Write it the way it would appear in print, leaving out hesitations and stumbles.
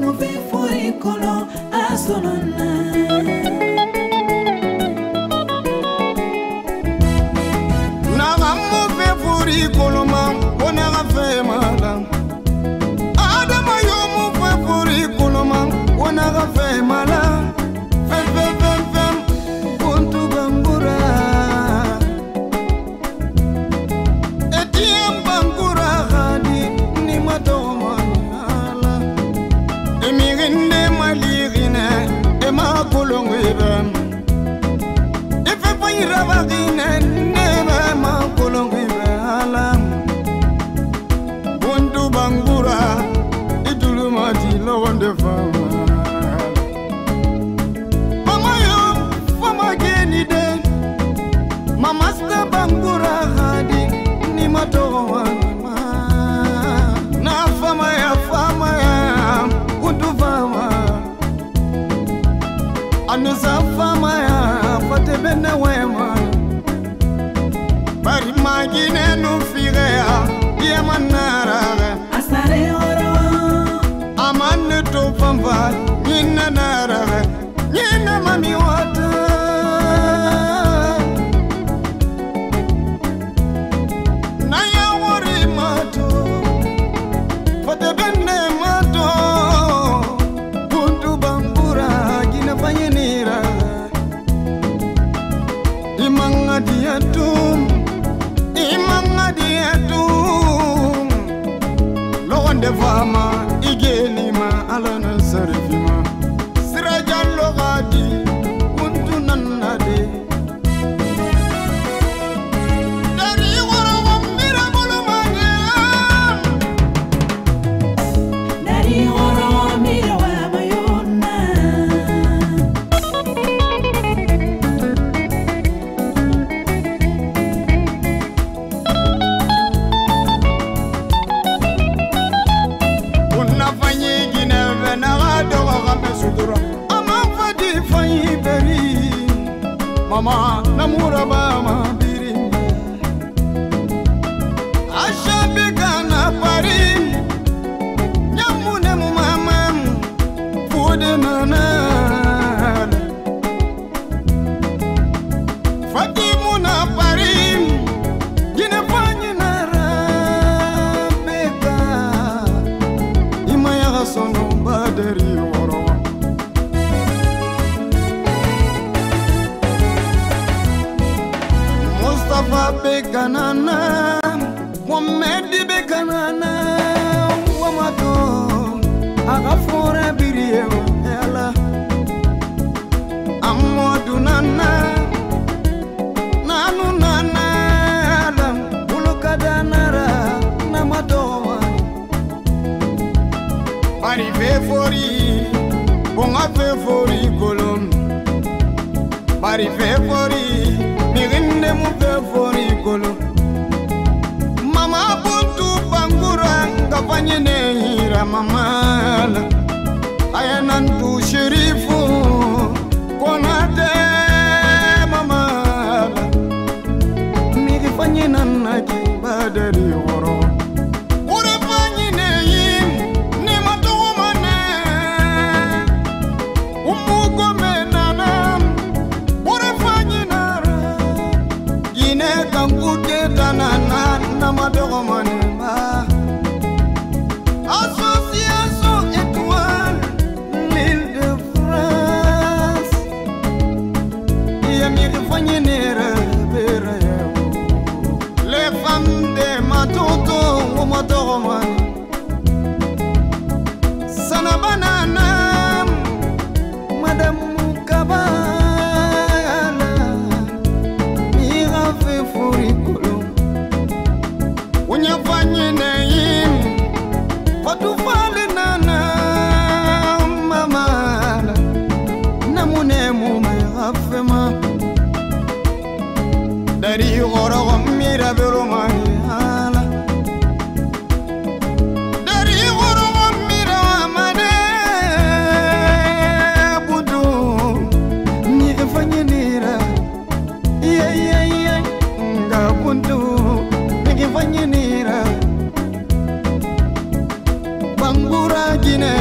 no féé fori kolo asolona. Koloma ona gafemala Adama yomu fefuri koloma ona gafemala fem fem fem fem kuntu bangura etiem bangura gadi ni matomala emirinde malirine ema kolongweba efefa irabagine nema kolongwe Bundu bangura idulumati lo wonderful Mama yo mama genide Mama sta bangura hadi ni matowa na fama ya kunduwa anusa fama ya patebene wema Bari magine no firea ye manara asare oro amane to pamba nina nara nina mami wata na ya wori mato fote benne mato buntu bambura gina panyenira imanga diatum Devama igelima alana sarfima sirajallo gadi kuntunanade dari woro mira bolumane dari woro mira wamayona Mama namura bama biringa Ashabigana pari Nyamune mu mama Fude nana Fatimu na pari Ginefanya narapeka Imaya gasono baderi woro Bekanana, Wamedi bekanana, Wamato, Agafora birio, Ella Amodunana, Nanunana, Bulukadanara, Namato, Bari féé fori, Bonga féé fori kolom, Bari féé fori. Mirinde mu féé fori kolo Mama buntu bangura ngafanye nehira mama Ayanan tu sherifu konate mama Mirifanye nanaki badari woro Urefanye nehim ni matuhumane Umugome nanam Urefanye nanaki Kangkuteta nana na madogo manema Association étoile l'île de France Yamiri fanyenera bera Les femmes de matoto o madogo man Sana banana Madame Mukaba Dari woro mira berumani ala Dari woro mira amane budu ni fanyinira ye ye ye ngabundu ni fanyinira bangura gine